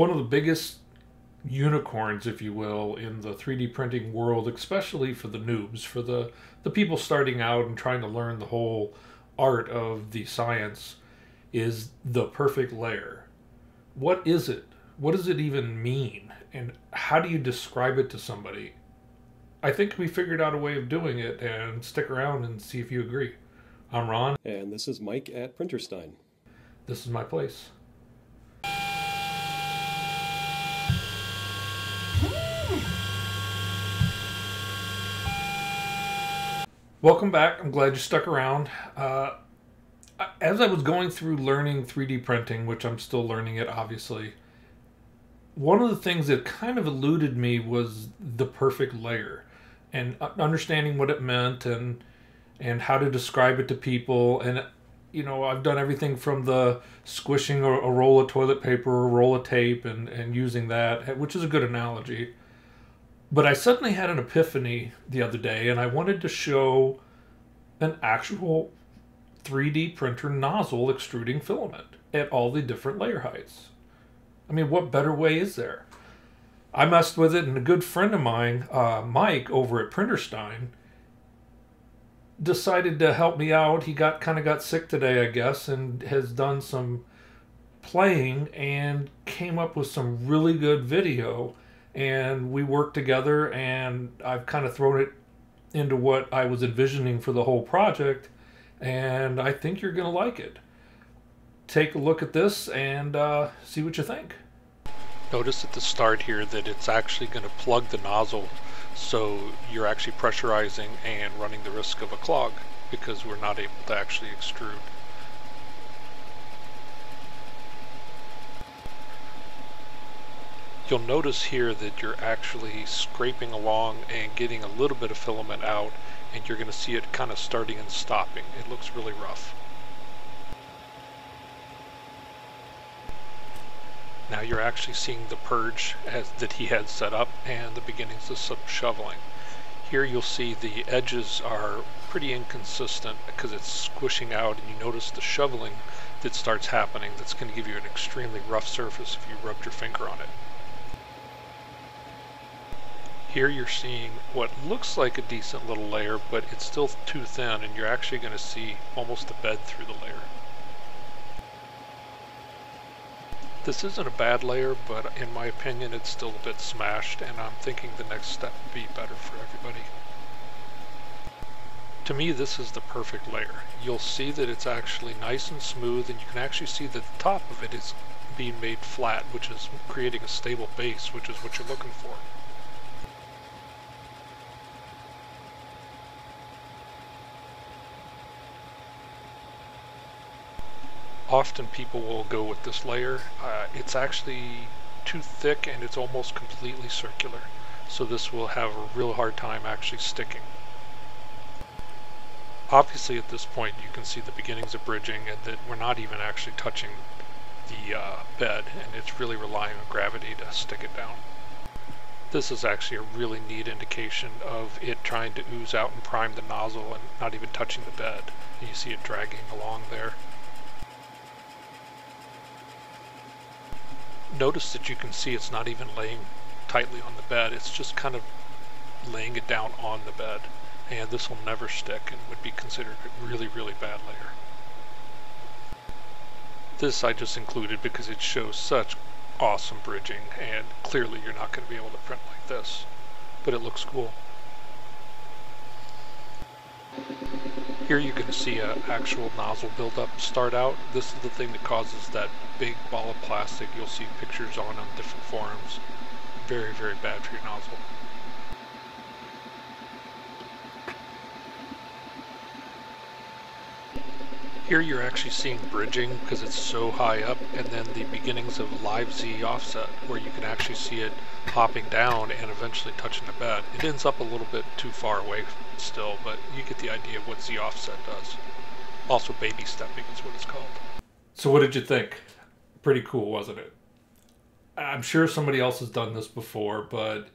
one of the biggest unicorns, if you will, in the 3D printing world, especially for the noobs, for the people starting out and trying to learn the whole art of the science, is the perfect layer. What is it? What does it even mean? And how do you describe it to somebody? I think we figured out a way of doing it, and stick around and see if you agree. I'm Ron. And this is Mike at Printerstein. This is my place. Welcome back. I'm glad you stuck around. As I was going through learning 3D printing, which I'm still learning it, obviously, one of the things that kind of eluded me was the perfect layer and understanding what it meant and how to describe it to people. And, you know, I've done everything from the squishing a roll of toilet paper or a roll of tape and using that, which is a good analogy. But I suddenly had an epiphany the other day, and I wanted to show an actual 3D printer nozzle extruding filament at all the different layer heights. I mean, what better way is there? I messed with it, and a good friend of mine, Mike, over at Printerstein, decided to help me out. He kind of got sick today, I guess, and has done some playing and came up with some really good video. And we worked together, and I've kind of thrown it into what I was envisioning for the whole project, and I think you're gonna like it. Take a look at this and see what you think. Notice at the start here that it's actually going to plug the nozzle, so you're actually pressurizing and running the risk of a clog because we're not able to actually extrude. You'll notice here that you're actually scraping along and getting a little bit of filament out, and you're going to see it kind of starting and stopping. It looks really rough. Now you're actually seeing the purge that he had set up and the beginnings of some shoveling. Here you'll see the edges are pretty inconsistent because it's squishing out, and you notice the shoveling that starts happening. That's going to give you an extremely rough surface if you rubbed your finger on it. Here you're seeing what looks like a decent little layer, but it's still too thin, and you're actually going to see almost a bed through the layer. This isn't a bad layer, but in my opinion it's still a bit smashed, and I'm thinking the next step would be better for everybody. To me, this is the perfect layer. You'll see that it's actually nice and smooth, and you can actually see that the top of it is being made flat, which is creating a stable base, which is what you're looking for. Often people will go with this layer. It's actually too thick, and it's almost completely circular, so this will have a real hard time actually sticking. Obviously at this point you can see the beginnings of bridging, and that we're not even actually touching the bed, and it's really relying on gravity to stick it down. This is actually a really neat indication of it trying to ooze out and prime the nozzle and not even touching the bed. And you see it dragging along there. Notice that you can see it's not even laying tightly on the bed, it's just kind of laying it down on the bed, and this will never stick and would be considered a really, really bad layer. This I just included because it shows such awesome bridging, and clearly you're not going to be able to print like this, but it looks cool. Here you're going to see an actual nozzle buildup start out. This is the thing that causes that big ball of plastic. You'll see pictures on different forums. Very, very bad for your nozzle. Here you're actually seeing bridging because it's so high up, and then the beginnings of live Z offset, where you can actually see it hopping down and eventually touching the bed. It ends up a little bit too far away still, but you get the idea of what Z offset does. Also, baby stepping is what it's called. So what did you think? Pretty cool, wasn't it? I'm sure somebody else has done this before, but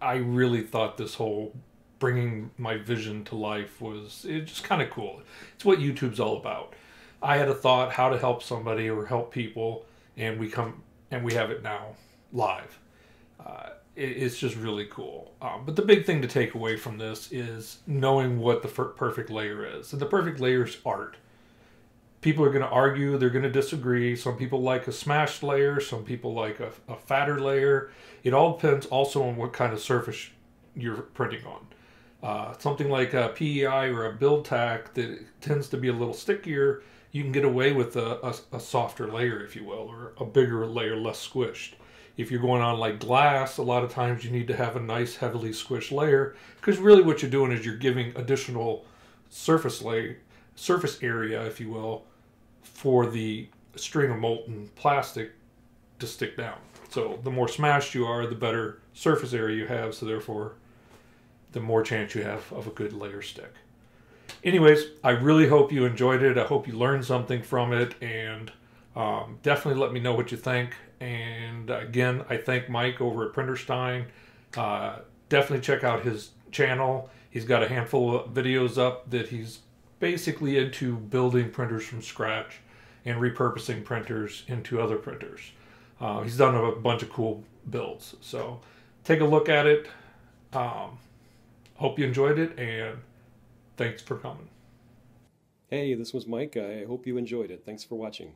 I really thought this whole bringing my vision to life was just kind of cool. It's what YouTube's all about. I had a thought how to help somebody or help people, and we have it now. live. It's just really cool. But the big thing to take away from this is knowing what the perfect layer is. And the perfect layer is art. People are going to argue, they're going to disagree. Some people like a smashed layer, some people like a fatter layer. It all depends also on what kind of surface you're printing on. Something like a PEI or a BuildTak that tends to be a little stickier, you can get away with a softer layer, if you will, or a bigger layer, less squished. If you're going on like glass, a lot of times you need to have a nice heavily squished layer, because really what you're doing is you're giving additional surface area, if you will, for the string of molten plastic to stick down. So the more smashed you are, the better surface area you have, so therefore the more chance you have of a good layer stick. Anyways, I really hope you enjoyed it. I hope you learned something from it, and definitely let me know what you think. And again, I thank Mike over at Printerstein. Definitely check out his channel. He's got a handful of videos up that he's basically into building printers from scratch and repurposing printers into other printers. He's done a bunch of cool builds, so take a look at it. Hope you enjoyed it, and thanks for coming. Hey, this was Mike. I hope you enjoyed it. Thanks for watching.